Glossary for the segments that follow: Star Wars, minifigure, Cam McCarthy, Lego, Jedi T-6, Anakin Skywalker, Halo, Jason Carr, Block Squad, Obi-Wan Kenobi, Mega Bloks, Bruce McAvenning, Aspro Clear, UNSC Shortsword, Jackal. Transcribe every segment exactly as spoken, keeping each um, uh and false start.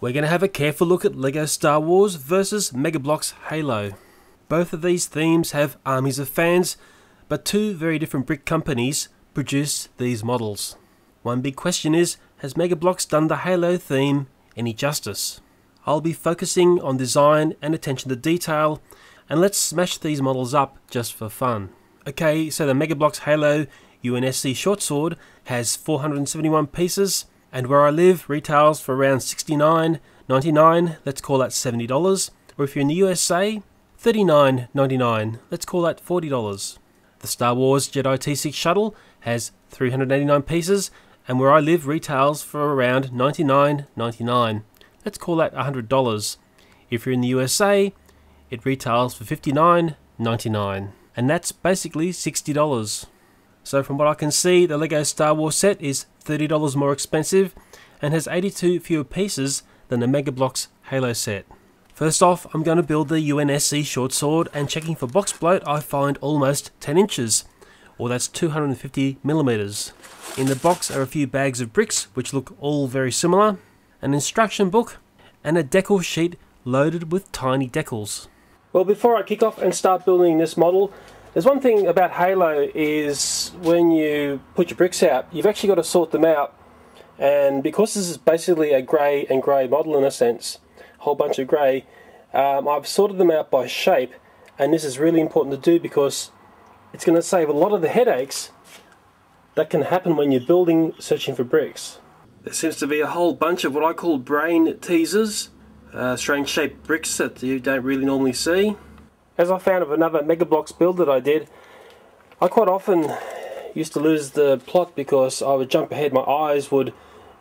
We're going to have a careful look at Lego Star Wars versus Mega Bloks Halo. Both of these themes have armies of fans, but two very different brick companies produce these models. One big question is, has Mega Bloks done the Halo theme any justice? I'll be focusing on design and attention to detail, and let's smash these models up just for fun. Okay, so the Mega Bloks Halo U N S C Shortsword has four hundred seventy-one pieces, and where I live retails for around sixty-nine ninety-nine, let's call that seventy dollars, or if you're in the U S A, thirty-nine ninety-nine, let's call that forty dollars. The Star Wars Jedi T six shuttle has three hundred eighty-nine pieces, and where I live retails for around ninety-nine ninety-nine, let's call that one hundred dollars. If you're in the U S A, it retails for fifty-nine ninety-nine, and that's basically sixty dollars. So from what I can see, the Lego Star Wars set is thirty dollars more expensive and has eighty-two fewer pieces than the Mega Bloks Halo set. First off, I'm going to build the U N S C Shortsword, and checking for box bloat I find almost ten inches, or that's two hundred fifty millimeters. In the box are a few bags of bricks which look all very similar, an instruction book and a decal sheet loaded with tiny decals. Well, before I kick off and start building this model, there's one thing about Halo is when you put your bricks out, you've actually got to sort them out, and because this is basically a grey and grey model in a sense, a whole bunch of grey, um, I've sorted them out by shape, and this is really important to do because it's going to save a lot of the headaches that can happen when you're building, searching for bricks. There seems to be a whole bunch of what I call brain teasers, uh, strange shaped bricks that you don't really normally see. As I found of another Mega Bloks build that I did, I quite often used to lose the plot because I would jump ahead, my eyes would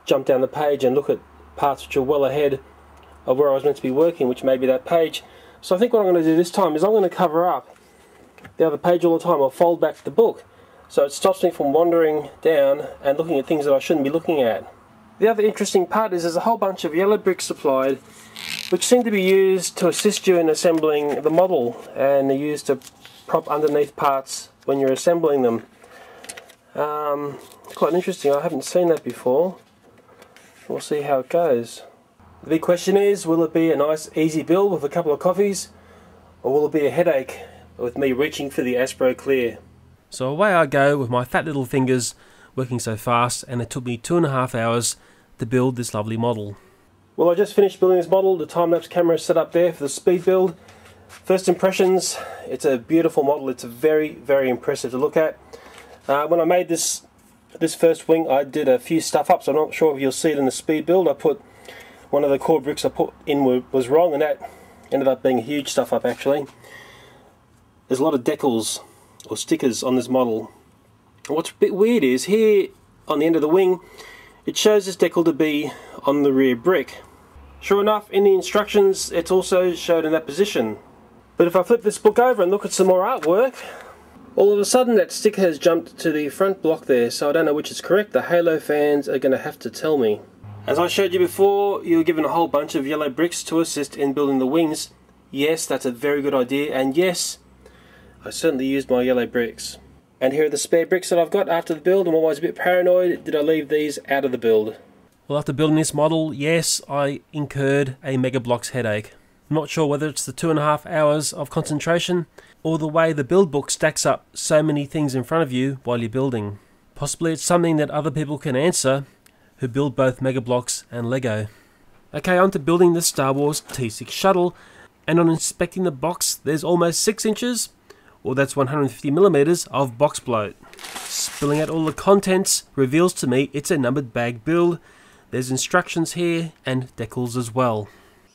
jump down the page and look at parts which are well ahead of where I was meant to be working, which may be that page. So I think what I'm going to do this time is I'm going to cover up the other page all the time, or fold back the book, so it stops me from wandering down and looking at things that I shouldn't be looking at. The other interesting part is there's a whole bunch of yellow bricks supplied, which seem to be used to assist you in assembling the model, and they're used to prop underneath parts when you're assembling them. Um, it's quite interesting, I haven't seen that before. We'll see how it goes. The big question is, will it be a nice easy build with a couple of coffees, or will it be a headache with me reaching for the Aspro Clear? So away I go with my fat little fingers working so fast, and it took me two and a half hours to build this lovely model. Well, I just finished building this model. The time-lapse camera is set up there for the speed build. First impressions, it's a beautiful model. It's very, very impressive to look at. Uh, when I made this this first wing, I did a few stuff-ups. I'm not sure if you'll see it in the speed build. I put one of the core bricks I put in was wrong, and that ended up being a huge stuff-up, actually. There's a lot of decals, or stickers, on this model. And what's a bit weird is, here on the end of the wing, it shows this decal to be on the rear brick. Sure enough, in the instructions it's also shown in that position. But if I flip this book over and look at some more artwork, all of a sudden that sticker has jumped to the front block there, so I don't know which is correct. The Halo fans are going to have to tell me. As I showed you before, you were given a whole bunch of yellow bricks to assist in building the wings. Yes, that's a very good idea, and yes, I certainly used my yellow bricks. And here are the spare bricks that I've got after the build. I'm always a bit paranoid, did I leave these out of the build? Well, after building this model, yes, I incurred a Mega Bloks headache. I'm not sure whether it's the two and a half hours of concentration, or the way the build book stacks up so many things in front of you while you're building. Possibly it's something that other people can answer who build both Mega Bloks and Lego. Okay, on to building the Star Wars T six shuttle, and on inspecting the box, there's almost six inches, or that's one hundred fifty millimeters of box bloat. Spilling out all the contents reveals to me it's a numbered bag build. There's instructions here and decals as well.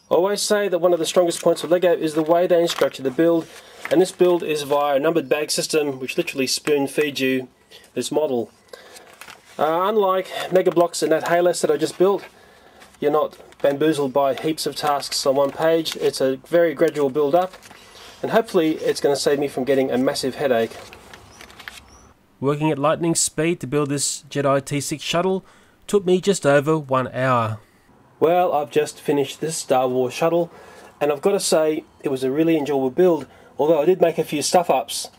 I always say that one of the strongest points of Lego is the way they structure the build, and this build is via a numbered bag system which literally spoon feeds you this model. Uh, unlike Mega Bloks and that Halo that I just built, you're not bamboozled by heaps of tasks on one page. It's a very gradual build up, and hopefully it's going to save me from getting a massive headache. Working at lightning speed to build this Jedi T six shuttle took me just over one hour. Well, I've just finished this Star Wars shuttle, and I've got to say it was a really enjoyable build, although I did make a few stuff-ups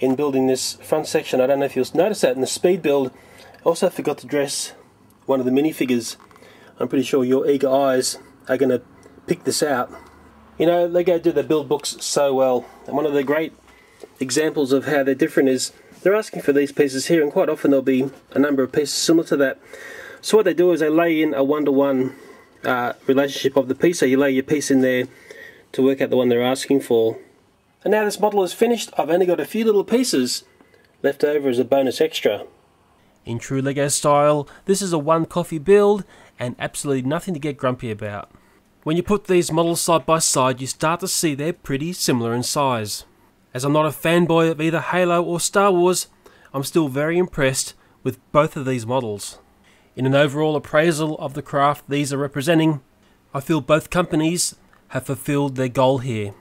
in building this front section. I don't know if you'll notice that in the speed build. I also forgot to dress one of the minifigures. I'm pretty sure your eager eyes are going to pick this out. You know, Lego do the build books so well, and one of the great examples of how they're different is they're asking for these pieces here, and quite often there'll be a number of pieces similar to that. So what they do is they lay in a one-to-one uh, relationship of the piece, so you lay your piece in there to work out the one they're asking for. And now this model is finished. I've only got a few little pieces left over as a bonus extra. In true Lego style, this is a one coffee build and absolutely nothing to get grumpy about. When you put these models side by side, you start to see they're pretty similar in size. As I'm not a fanboy of either Halo or Star Wars, I'm still very impressed with both of these models. In an overall appraisal of the craft these are representing, I feel both companies have fulfilled their goal here.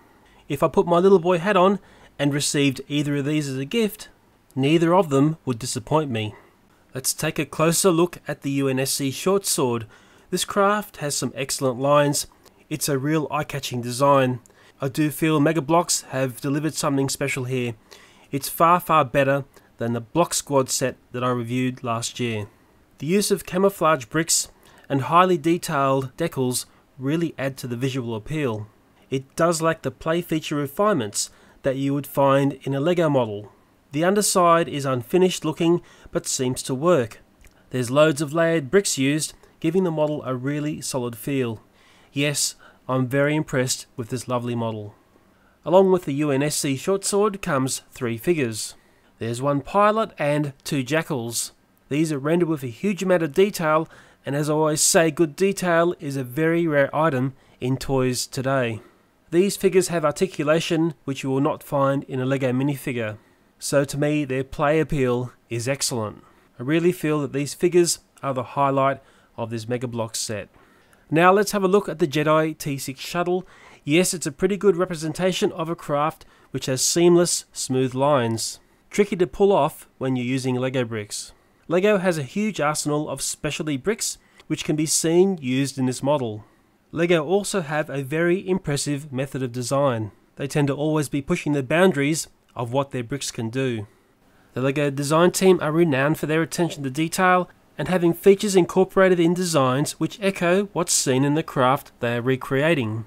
If I put my little boy hat on and received either of these as a gift, neither of them would disappoint me. Let's take a closer look at the U N S C Shortsword. This craft has some excellent lines. It's a real eye-catching design. I do feel Mega Bloks have delivered something special here. It's far, far better than the Block Squad set that I reviewed last year. The use of camouflage bricks and highly detailed decals really add to the visual appeal. It does lack the play feature refinements that you would find in a Lego model. The underside is unfinished looking, but seems to work. There's loads of layered bricks used, giving the model a really solid feel. Yes, I'm very impressed with this lovely model. Along with the U N S C Shortsword comes three figures. There's one pilot and two jackals. These are rendered with a huge amount of detail, and as I always say, good detail is a very rare item in toys today. These figures have articulation, which you will not find in a Lego minifigure. So to me, their play appeal is excellent. I really feel that these figures are the highlight of this Mega Bloks set. Now let's have a look at the Jedi T six shuttle. Yes, it's a pretty good representation of a craft which has seamless, smooth lines. Tricky to pull off when you're using Lego bricks. Lego has a huge arsenal of specialty bricks which can be seen used in this model. Lego also have a very impressive method of design. They tend to always be pushing the boundaries of what their bricks can do. The Lego design team are renowned for their attention to detail and having features incorporated in designs which echo what's seen in the craft they are recreating.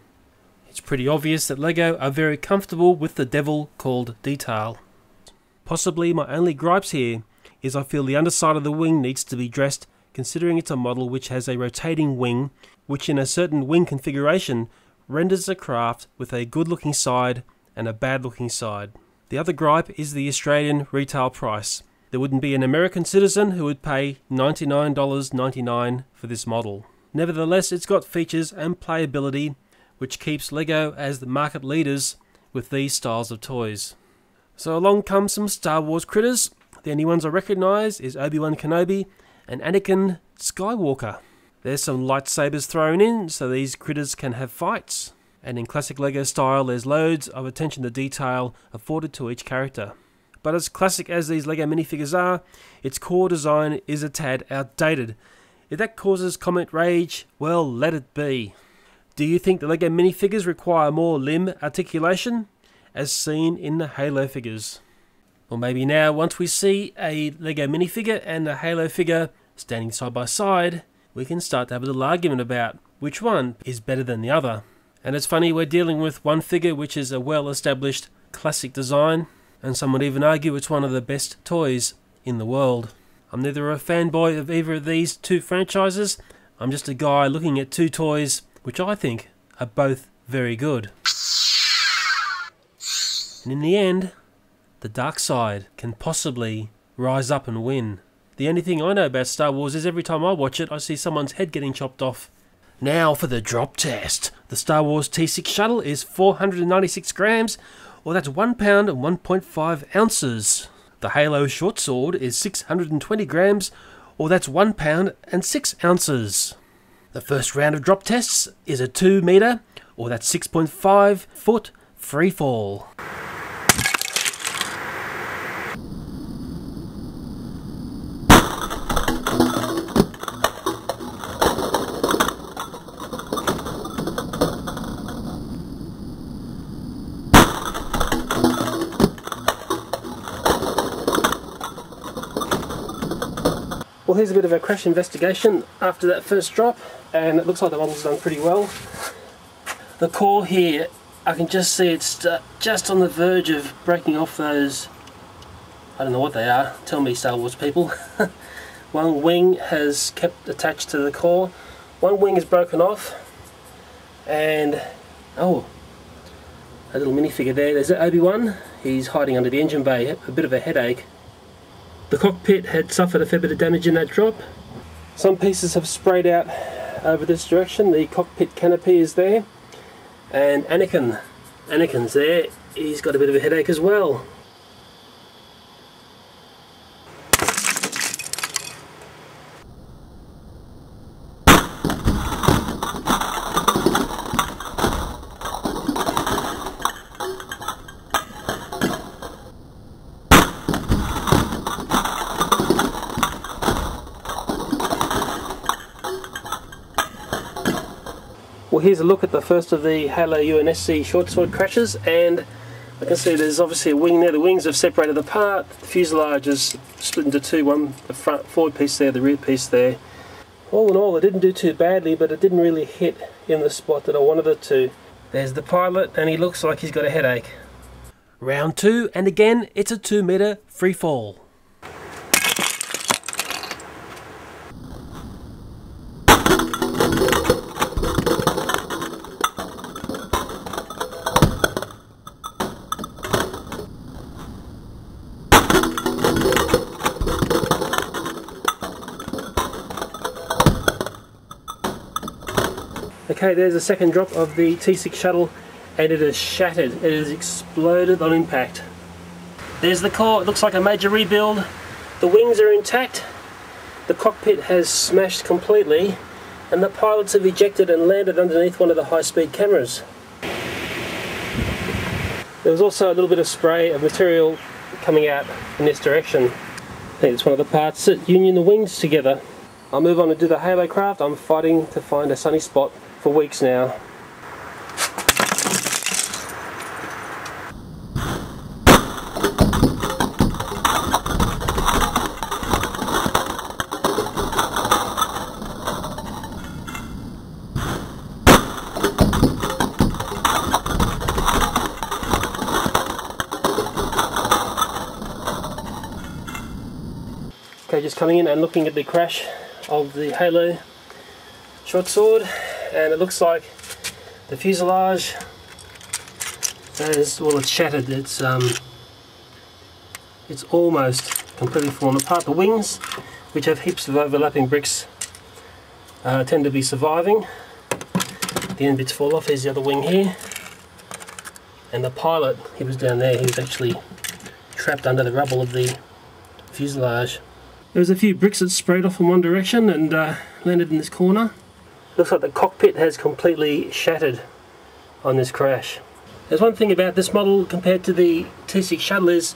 It's pretty obvious that Lego are very comfortable with the devil called detail. Possibly my only gripes here is I feel the underside of the wing needs to be dressed, considering it's a model which has a rotating wing, which in a certain wing configuration renders the craft with a good looking side and a bad looking side. The other gripe is the Australian retail price. There wouldn't be an American citizen who would pay ninety-nine ninety-nine for this model. Nevertheless, it's got features and playability which keeps Lego as the market leaders with these styles of toys. So along come some Star Wars critters. The only ones I recognise is Obi-Wan Kenobi and Anakin Skywalker. There's some lightsabers thrown in so these critters can have fights. And in classic Lego style, there's loads of attention to detail afforded to each character. But as classic as these Lego minifigures are, its core design is a tad outdated. If that causes comment rage, well, let it be. Do you think the Lego minifigures require more limb articulation, as seen in the Halo figures? Or maybe now, once we see a Lego minifigure and a Halo figure standing side by side, we can start to have a little argument about which one is better than the other. And it's funny, we're dealing with one figure which is a well-established classic design, and some would even argue it's one of the best toys in the world. I'm neither a fanboy of either of these two franchises, I'm just a guy looking at two toys which I think are both very good. And in the end, the dark side can possibly rise up and win. The only thing I know about Star Wars is every time I watch it, I see someone's head getting chopped off. Now for the drop test. The Star Wars T six shuttle is four hundred ninety-six grams, or that's one pound and one point five ounces. The Halo Shortsword is six hundred twenty grams, or that's one pound and six ounces. The first round of drop tests is a two metre, or that's six point five foot free fall. Well, here's a bit of a crash investigation after that first drop, and it looks like the model's done pretty well. The core here, I can just see it's just on the verge of breaking off those, I don't know what they are, tell me Star Wars people. One wing has kept attached to the core, one wing is broken off, and oh, a little minifigure there, there's Obi-Wan, he's hiding under the engine bay, a bit of a headache. The cockpit had suffered a fair bit of damage in that drop. Some pieces have sprayed out over this direction. The cockpit canopy is there. And Anakin. Anakin's there. He's got a bit of a headache as well. Well, here's a look at the first of the Halo U N S C Shortsword crashes, and I can see there's obviously a wing there. The wings have separated apart, the fuselage is split into two, one the front forward piece there, the rear piece there. All in all, it didn't do too badly, but it didn't really hit in the spot that I wanted it to. There's the pilot, and he looks like he's got a headache. Round two, and again, it's a two metre free fall. Okay, there's a second drop of the T six shuttle, and it is shattered. It has exploded on impact. There's the core. It looks like a major rebuild. The wings are intact. The cockpit has smashed completely, and the pilots have ejected and landed underneath one of the high-speed cameras. There was also a little bit of spray of material coming out in this direction. I think it's one of the parts that union the wings together. I'll move on and do the Halo craft. I'm fighting to find a sunny spot for weeks now. Okay, just coming in and looking at the crash of the Halo Shortsword. And it looks like the fuselage is, well, it's shattered. It's um, it's almost completely fallen apart. The wings, which have heaps of overlapping bricks, uh, tend to be surviving. The end bits fall off. Here's the other wing here. And the pilot, he was down there. He was actually trapped under the rubble of the fuselage. There was a few bricks that sprayed off in one direction and uh, landed in this corner. Looks like the cockpit has completely shattered on this crash. There's one thing about this model compared to the T six shuttle is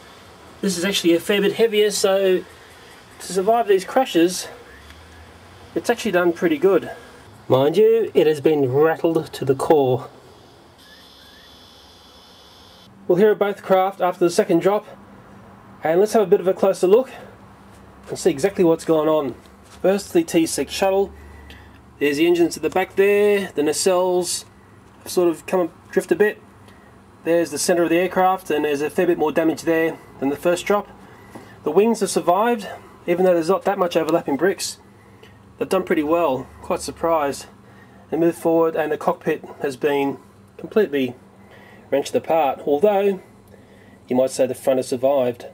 this is actually a fair bit heavier, so to survive these crashes it's actually done pretty good. Mind you, it has been rattled to the core. Well, here are both craft after the second drop, and let's have a bit of a closer look and see exactly what's going on. First, the T six shuttle. There's the engines at the back there, the nacelles have sort of come adrift a bit. There's the centre of the aircraft, and there's a fair bit more damage there than the first drop. The wings have survived, even though there's not that much overlapping bricks. They've done pretty well, quite surprised. They move forward, and the cockpit has been completely wrenched apart, although you might say the front has survived.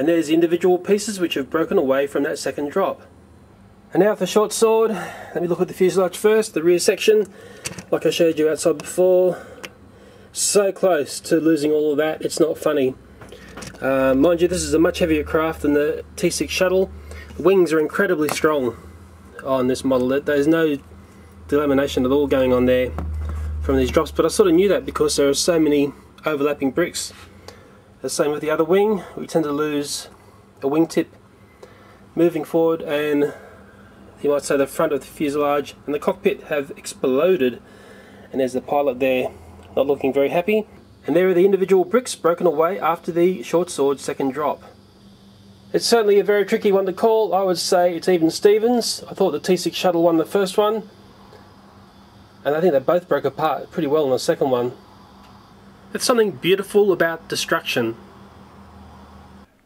And there's the individual pieces which have broken away from that second drop. And now for Shortsword, let me look at the fuselage first, the rear section, like I showed you outside before. So close to losing all of that, it's not funny. Uh, mind you, this is a much heavier craft than the T six shuttle. The wings are incredibly strong on this model. There's no delamination at all going on there from these drops, but I sort of knew that because there are so many overlapping bricks. The same with the other wing, we tend to lose a wingtip moving forward, and you might say the front of the fuselage and the cockpit have exploded, and there's the pilot there, not looking very happy. And there are the individual bricks broken away after the Shortsword second drop. It's certainly a very tricky one to call. I would say it's even Stevens. I thought the T six shuttle won the first one, and I think they both broke apart pretty well in the second one. It's something beautiful about destruction.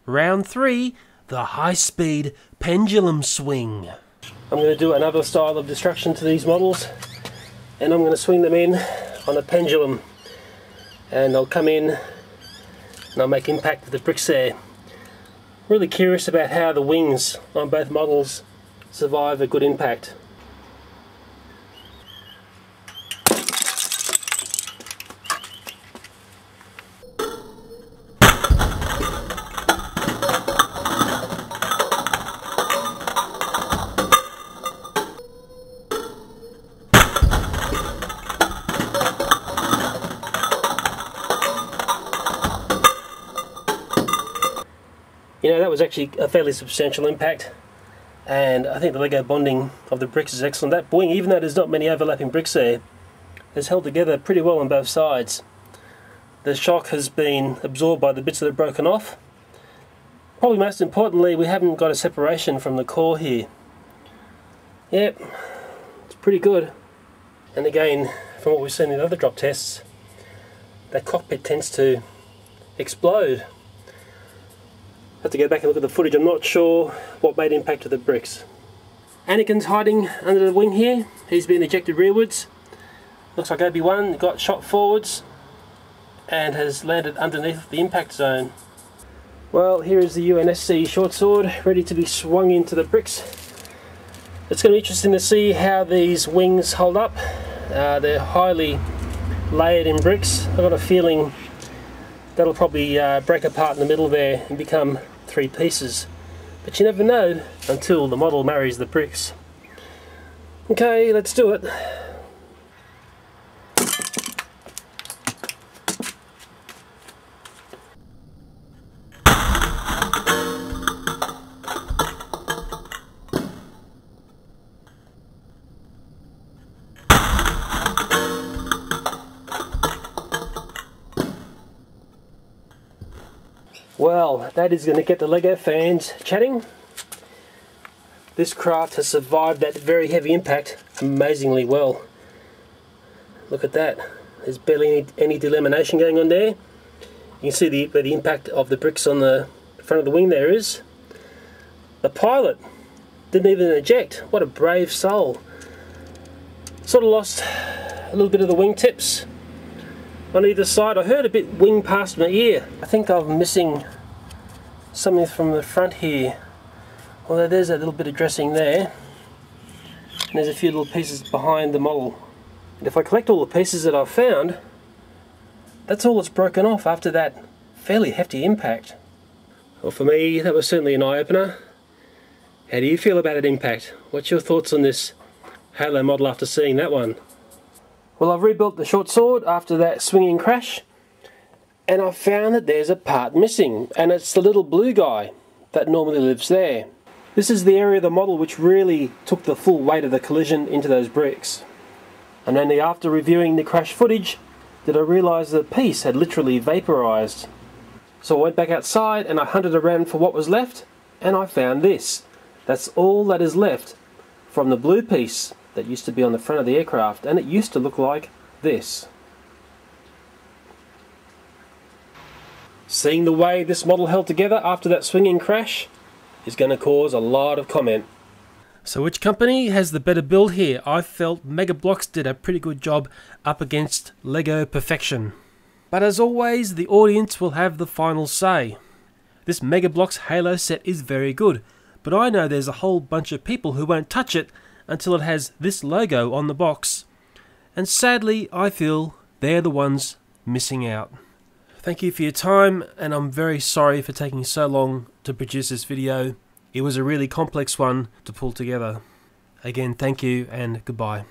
Round three, the high-speed pendulum swing. I'm going to do another style of destruction to these models, and I'm going to swing them in on a pendulum, and I'll come in and I'll make impact with the bricks there. Really curious about how the wings on both models survive a good impact. You know, that was actually a fairly substantial impact, and I think the Lego bonding of the bricks is excellent. That wing, even though there's not many overlapping bricks there, has held together pretty well on both sides. The shock has been absorbed by the bits that are broken off. Probably most importantly, we haven't got a separation from the core here. Yep, it's pretty good. And again, from what we've seen in other drop tests, that cockpit tends to explode. I have to go back and look at the footage. I'm not sure what made impact to the bricks. Anakin's hiding under the wing here. He's been ejected rearwards. Looks like Obi-Wan got shot forwards and has landed underneath the impact zone. Well, here is the U N S C Shortsword ready to be swung into the bricks. It's going to be interesting to see how these wings hold up. Uh, they're highly layered in bricks. I've got a feeling that'll probably uh, break apart in the middle there and become three pieces. But you never know until the model marries the bricks. Okay, let's do it. Well, that is going to get the Lego fans chatting. This craft has survived that very heavy impact amazingly well. Look at that. There's barely any, any delamination going on there. You can see the, where the impact of the bricks on the front of the wing there is. The pilot didn't even eject. What a brave soul. Sort of lost a little bit of the wing tips on either side. I heard a bit wing past my ear. I think I'm missing something from the front here. Although there's a little bit of dressing there. And there's a few little pieces behind the model. And if I collect all the pieces that I've found, that's all that's broken off after that fairly hefty impact. Well, for me, that was certainly an eye-opener. How do you feel about an impact? What's your thoughts on this Halo model after seeing that one? Well, I've rebuilt the Shortsword after that swinging crash, and I've found that there's a part missing, and it's the little blue guy that normally lives there. This is the area of the model which really took the full weight of the collision into those bricks. And only after reviewing the crash footage did I realise the piece had literally vaporised. So I went back outside and I hunted around for what was left, and I found this. That's all that is left from the blue piece that used to be on the front of the aircraft, and it used to look like this. Seeing the way this model held together after that swinging crash is going to cause a lot of comment. So which company has the better build here? I felt Mega Bloks did a pretty good job up against Lego Perfection. But as always, the audience will have the final say. This Mega Bloks Halo set is very good, but I know there's a whole bunch of people who won't touch it until it has this logo on the box. And sadly, I feel they're the ones missing out. Thank you for your time, and I'm very sorry for taking so long to produce this video. It was a really complex one to pull together. Again, thank you and goodbye.